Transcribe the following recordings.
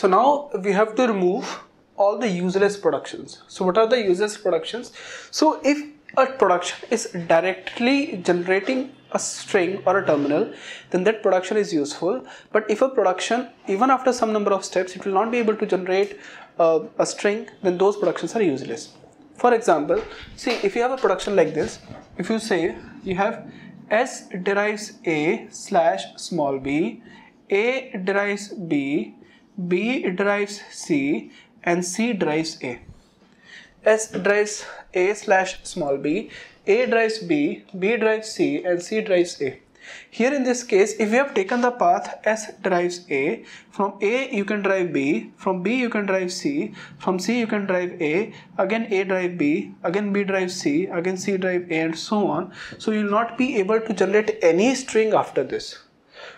So now we have to remove all the useless productions. So what are the useless productions? So if a production is directly generating a string or a terminal, then that production is useful. But if a production, even after some number of steps, it will not be able to generate a string, then those productions are useless. For example, see, if you have a production like this, if you say you have S derives A slash small b, A derives B, B derives C, and C derives A. S derives A slash small b, A derives B, B derives C, and C derives A. Here in this case, if you have taken the path S derives A, from A you can derive B, from B you can derive C, from C you can derive A, again A derive B, again B derive C, again C derive A, and so on. So you will not be able to generate any string after this.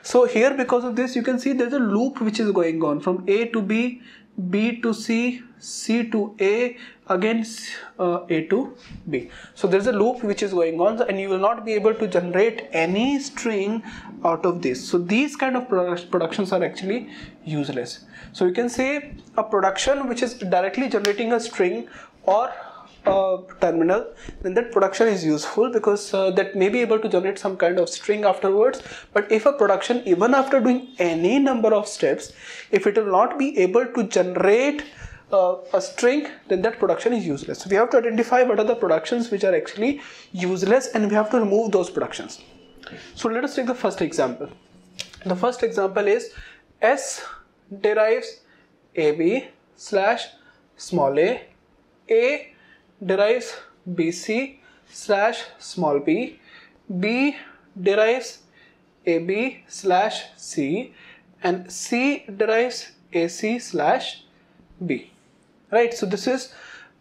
So here, because of this, you can see there is a loop which is going on from A to B, B to C, C to A, again A to B. So there is a loop which is going on, and you will not be able to generate any string out of this. So these kind of productions are actually useless. So you can say a production which is directly generating a string or terminal, then that production is useful because that may be able to generate some kind of string afterwards. But if a production, even after doing any number of steps, if it will not be able to generate a string, then that production is useless. So we have to identify what are the productions which are actually useless, and we have to remove those productions. So let us take the first example. The first example is S derives AB slash small a, A derives BC slash small b, B derives AB slash C, and C derives AC slash b. Right? So this is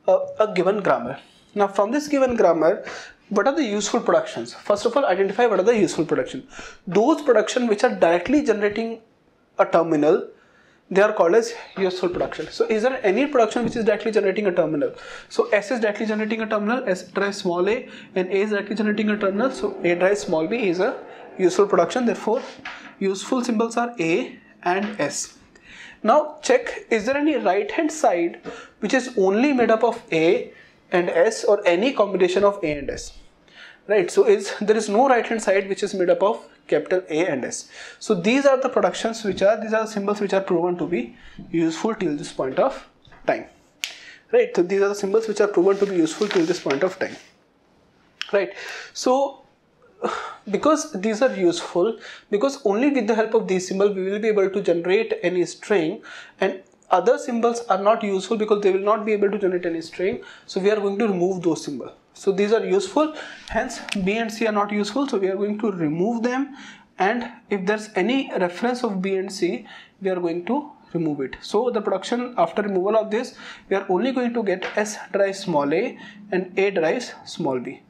a given grammar. Now from this given grammar, what are the useful productions? First of all, identify what are the useful productions. Those productions which are directly generating a terminal, they are called as useful production. So is there any production which is directly generating a terminal? So S is directly generating a terminal, S drives small a, and A is directly generating a terminal, so A drives small b is a useful production. Therefore, useful symbols are A and S. Now check, is there any right hand side which is only made up of A and S, or any combination of A and S? Right, so there is no right hand side which is made up of capital A and S. So these are the productions which are, these are the symbols which are proven to be useful till this point of time. Right, so these are the symbols which are proven to be useful till this point of time. Right, so because these are useful, because only with the help of these symbols we will be able to generate any string, and other symbols are not useful because they will not be able to generate any string. So we are going to remove those symbols. So these are useful, hence B and C are not useful, so we are going to remove them, and if there's any reference of B and C, we are going to remove it. So the production after removal of this, we are only going to get S drives small a and A drives small b.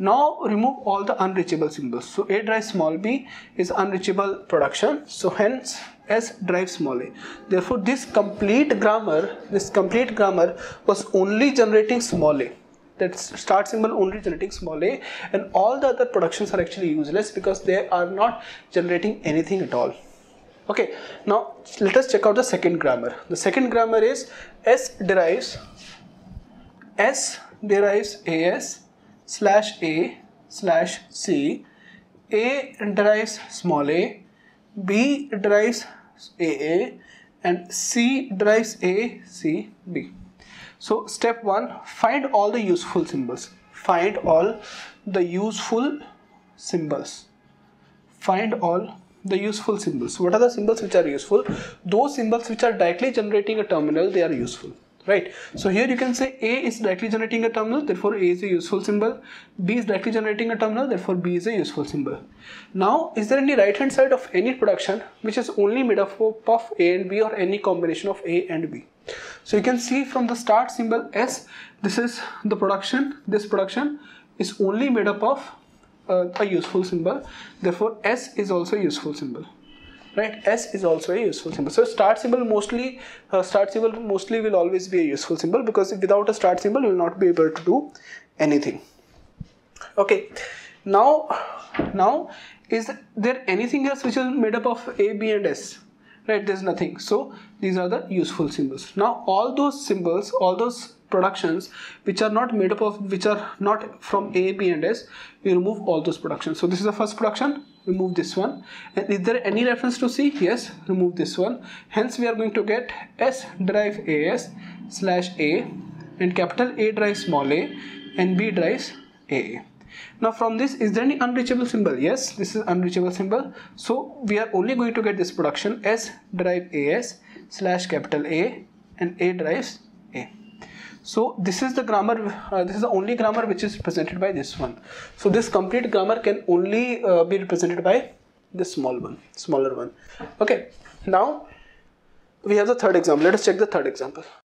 Now remove all the unreachable symbols. So A drives small b is unreachable production, so hence S drives small a. Therefore this complete grammar was only generating small a. That start symbol only generating small a, and all the other productions are actually useless because they are not generating anything at all. Okay, now let us check out the second grammar. The second grammar is S derives AS slash A slash C, A derives small a, B derives AA, and C derives A, C, B. So step 1, find all the useful symbols. What are the symbols which are useful? Those symbols which are directly generating a terminal, they are useful. Right, so here you can say A is directly generating a terminal, therefore A is a useful symbol. B is directly generating a terminal, therefore B is a useful symbol. Now, is there any right hand side of any production which is only made up of A and B, or any combination of A and B? So you can see from the start symbol S, this is the production. This production is only made up of a useful symbol, therefore S is also a useful symbol. Right, S is also a useful symbol. So start symbol mostly will always be a useful symbol, because without a start symbol you will not be able to do anything. Okay, now is there anything else which is made up of A, B and S? right? There's nothing. So these are the useful symbols. Now all those symbols, all those productions which are not made up of, which are not from A, B and S, we remove all those productions. So this is the first production, remove this one. And is there any reference to C? Yes, remove this one. Hence we are going to get S drives AS slash A, and capital A drives small a, and B drives AA. Now from this, is there any unreachable symbol? Yes, this is unreachable symbol. So we are only going to get this production S drive AS slash capital A and A drives A. So this is the grammar, this is the only grammar which is represented by this one. So this complete grammar can only be represented by this small one, smaller one. Okay, now we have the third example. Let us check the third example.